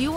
Do you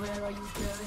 Where are you going?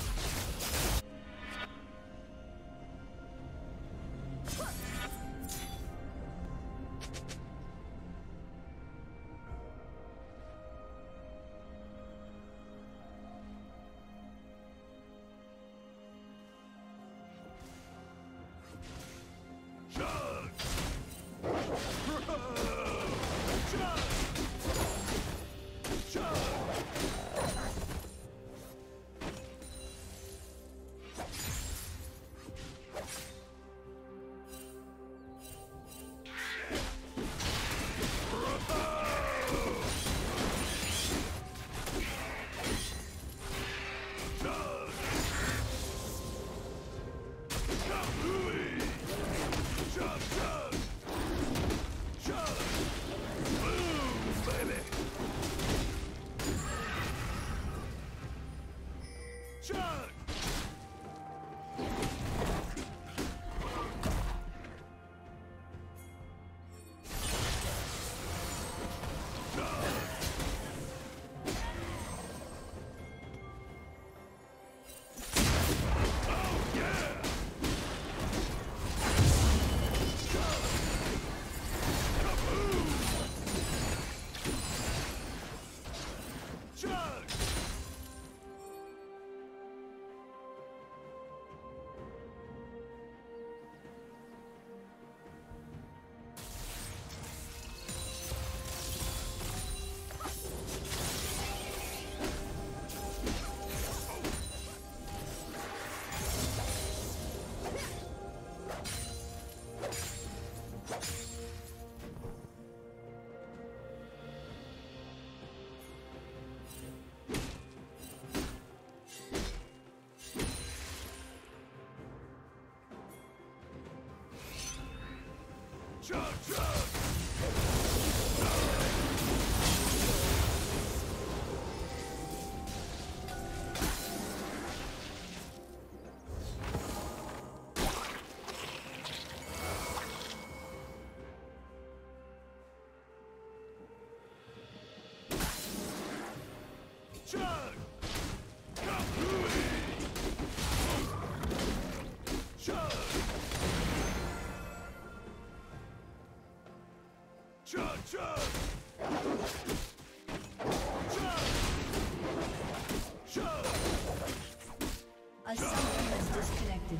A summoner is disconnected.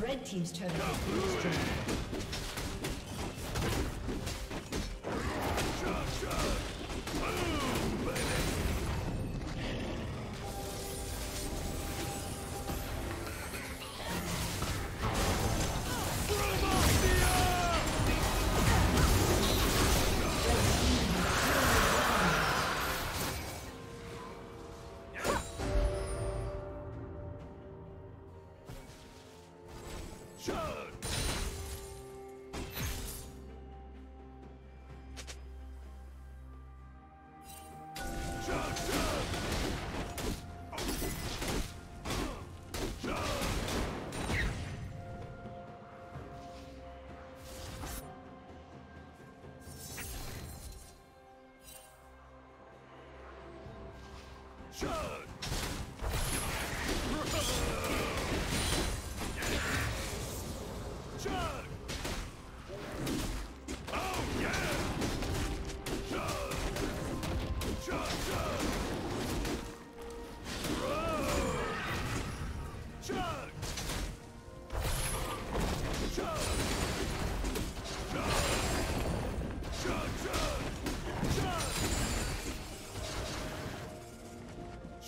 Red team's turn. Chug!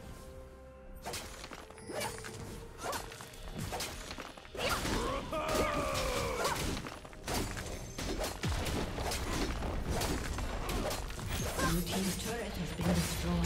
Blue team's turret has been destroyed.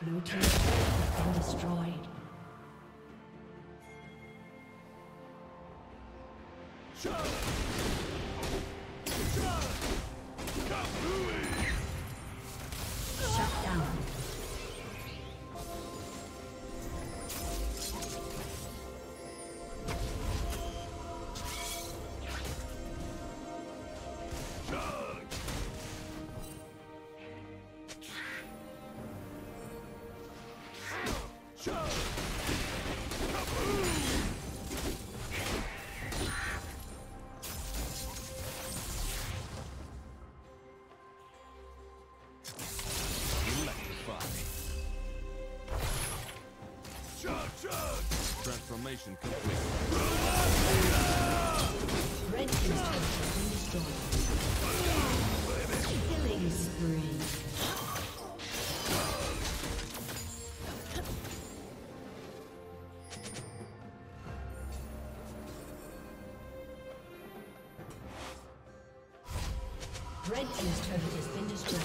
Blue team has been destroyed. Shut down. Transformation complete. Red team's turret has been destroyed. Killing spree. Red team's turret has been destroyed.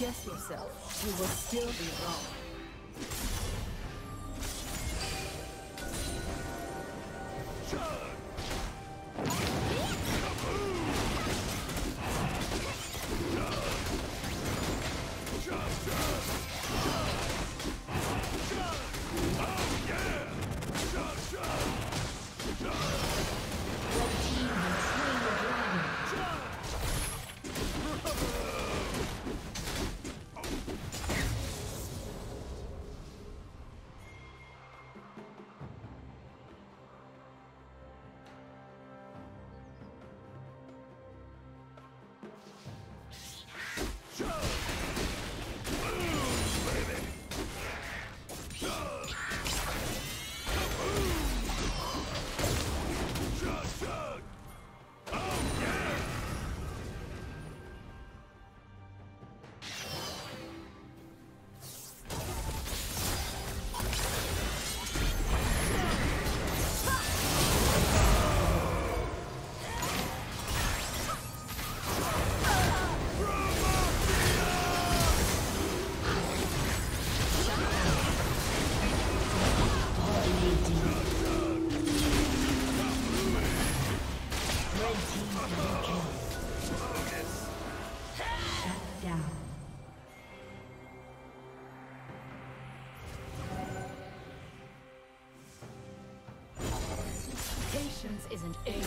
Guess yourself, you will still be wrong. Isn't able.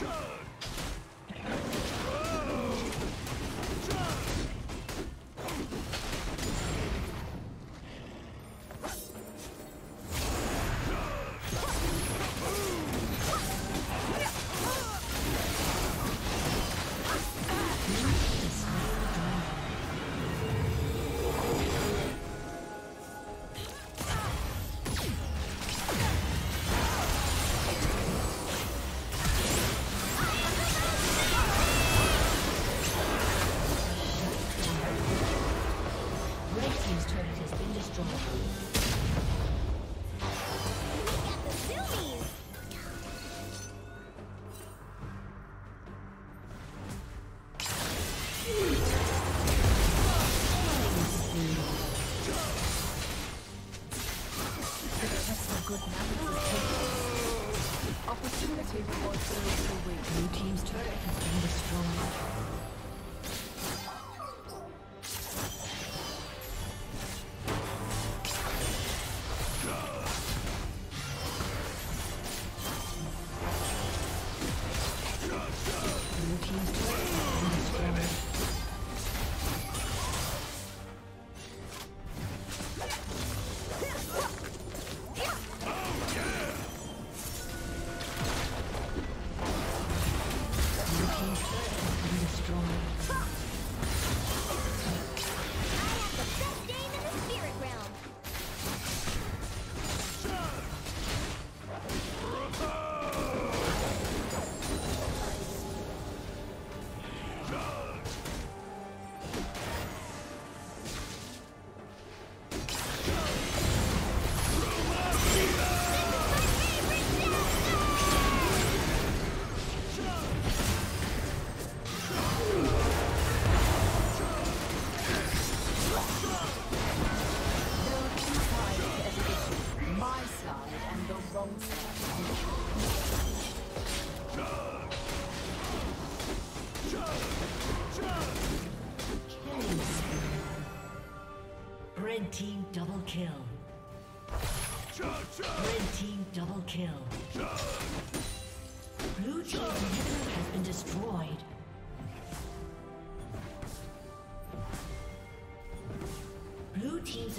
Go! Blue team's turret has been destroyed. Red team double kill. Red team double kill. Blue team inhibitor has been destroyed. Blue team's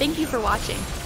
Thank you for watching.